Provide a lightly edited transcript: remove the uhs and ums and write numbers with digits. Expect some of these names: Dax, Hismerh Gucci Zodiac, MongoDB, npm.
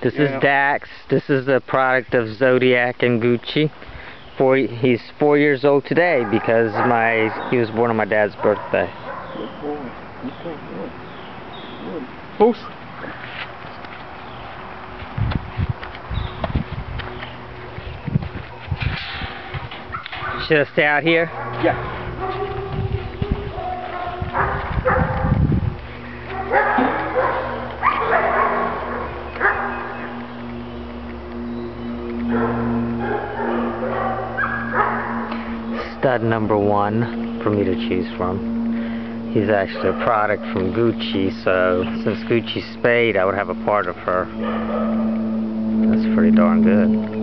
This is Dax. This is a product of Zodiac and Gucci. He's 4 years old today because he was born on my dad's birthday. Good boy. You're so good. Good. Boost. Should I stay out here? Yeah. Stud number one for me to choose from. He's actually a product from Gucci, so since Gucci spayed, I would have a part of her. That's pretty darn good.